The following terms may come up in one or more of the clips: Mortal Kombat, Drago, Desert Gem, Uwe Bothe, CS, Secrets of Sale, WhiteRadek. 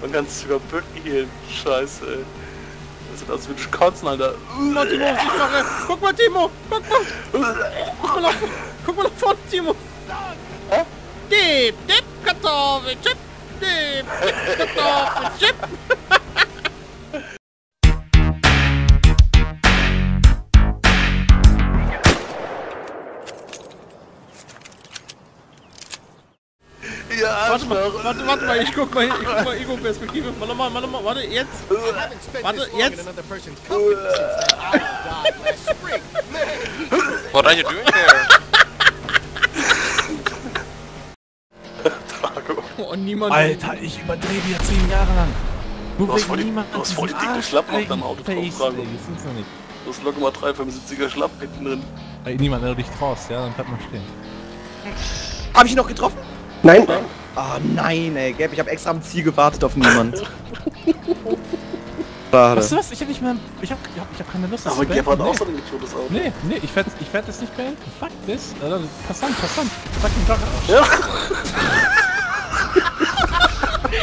Man kann es sogar bücken hier. Scheiße, ey. Das sieht aus wie ein Kotzen, Alter. Mal, Timo, was ich mache. Guck mal, Timo. Guck mal. Guck mal nach vorne, Timo. Hä? Dip, dip, Kartoffelchip. Dip, dip, Kartoffelchip. Warte mal, ich guck mal, Ego-Perspektive. Warte mal, warte, jetzt. Warte, jetzt. What are you doing there? Drago. Oh, niemand. Alter, ich überdrehe hier 10 Jahre lang. Du hast voll die dicke Schlappen auf deinem Auto drauf, Drago. Du hast locker mal 375er Schlappen hinten drin. Ey, niemand, wenn du dich traust, ja, dann bleibt man stehen. Hab ich ihn noch getroffen? Nein. Ah, nein, ey, Gab, ich hab extra am Ziel gewartet auf niemand. Weißt du was? Ich hab nicht mehr... Ich hab keine Lust, das zu beenden. Aber Gab hat auch so ein getuntes Auto. Nee, ich werd das nicht beenden. Fuck this. Alter, pass an. Fuck den Drago aus. Ja.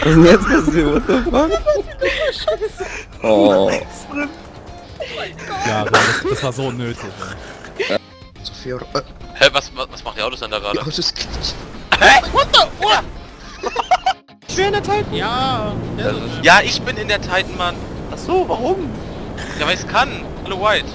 Was ist denn jetzt passiert? What the fuck? Oh. Ja, das war so nötig. Zu viel... Hä, was macht die Autos denn da gerade? Hä? What the? What? Ich bin in der Titan. Ja, ich bin in der Titan, Mann. Ach so, warum? Ja, weil ich's kann. Hallo, White.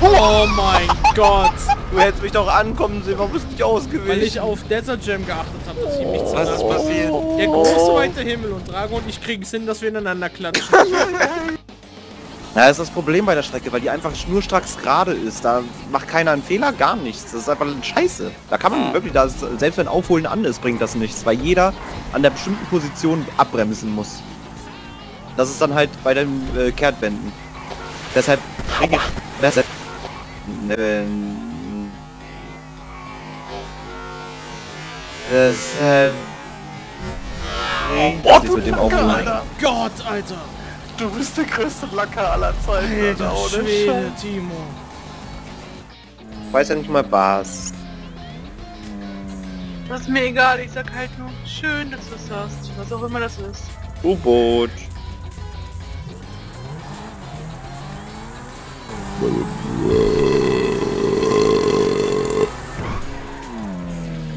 Oh mein Gott. Du hättest mich doch ankommen sehen. Warum bist du nicht ausgewichen? Weil ich auf Desert Gem geachtet habe, dass hier nichts anderes passiert. Der große weite Himmel und Drago und ich kriegen's hin, dass wir ineinander klatschen. Ja, das ist das Problem bei der Strecke, weil die einfach schnurstracks gerade ist. Da macht keiner einen Fehler, gar nichts. Das ist einfach scheiße. Da kann man wirklich, selbst wenn Aufholen an ist, bringt das nichts, weil jeder an der bestimmten Position abbremsen muss. Das ist dann halt bei den Kehrtwänden. Deshalb bringe ich... Das ist mit dem Aufholen. Alter. Gott, Alter! Du bist der größte Lacker aller Zeiten, Alter, ohne Schwede, Timo. Ich weiß ja nicht mal was. Das ist mir egal, ich sag halt nur, schön, dass du es hast, was auch immer das ist. U-Boot.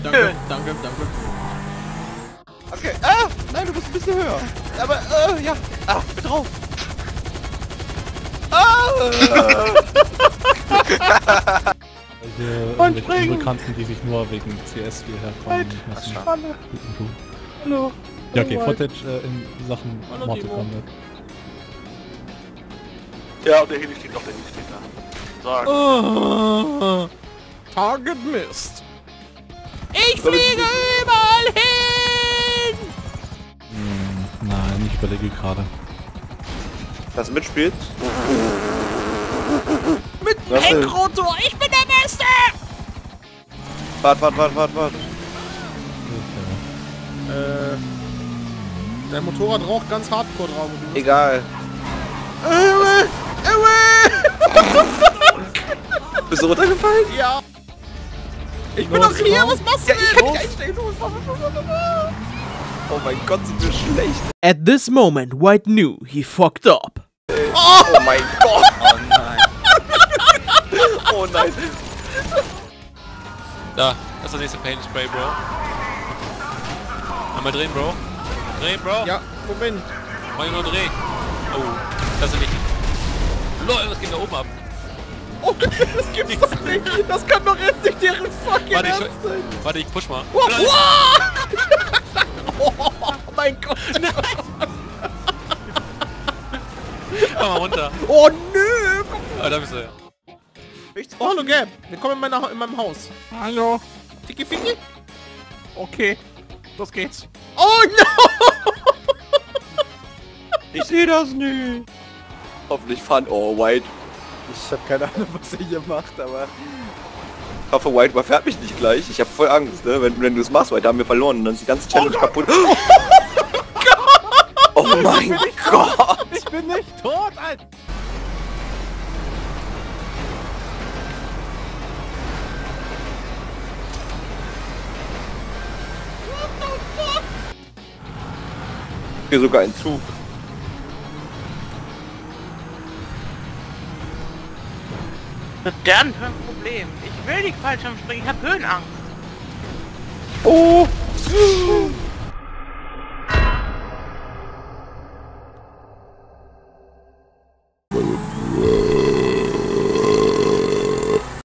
Danke. Okay, nein, du musst ein bisschen höher. Aber, ja. Ah, bin drauf. Und springen! Bekannten, die sich nur wegen CS hierher kommen. Hallo. Ja, okay, Footage in Sachen Mortal Kombat. Ja, und der Heli steht noch, der Heli steht da. Sagen. Target missed. Ich fliege überall hin! Nein, ich überlege gerade. Das mitspielt? Mit Heckrotor, ich bin der Beste! Wart. Okay. Der Motorrad raucht ganz hardcore drauf. Egal. Bist du runtergefallen? Ja. Ich bin doch hier, was machst du? Ja, ich kann nicht einsteigen. Oh mein Gott, sind wir schlecht. At this moment, White knew he fucked up. Oh mein Gott. Oh nein. Oh nein. Da, das ist der nächste Paint Spray, Bro. Einmal drehen, Bro. Drehen, Bro. Ja, Moment. Mal nur drehen. Oh, das ist nicht. Leute, was ging da oben ab? Oh, das gibt's doch nicht. Das kann doch jetzt nicht deren fucking Ernst sein. Warte, ich push mal. Oh mein Gott! Nein! Komm mal runter! Oh nö! Ah, da bist du ja. Oh, hallo Gab! Willkommen in meinem Haus! Hallo! Tiki Fiki? Okay, los geht's! Oh no! Ich seh das nicht! Hoffentlich fun... Oh, White! Ich hab keine Ahnung, was er hier macht, aber... Ich hoffe, White überfährt mich nicht gleich. Ich hab voll Angst, ne? Wenn du es machst, White, haben wir verloren und dann ist die ganze Challenge kaputt. Oh mein Gott! Ich bin nicht tot, Alter! What the fuck? dir sogar einen Zug. Verdammt, kein Problem. Ich will nicht falsch springen, ich hab Höhenangst. Oh!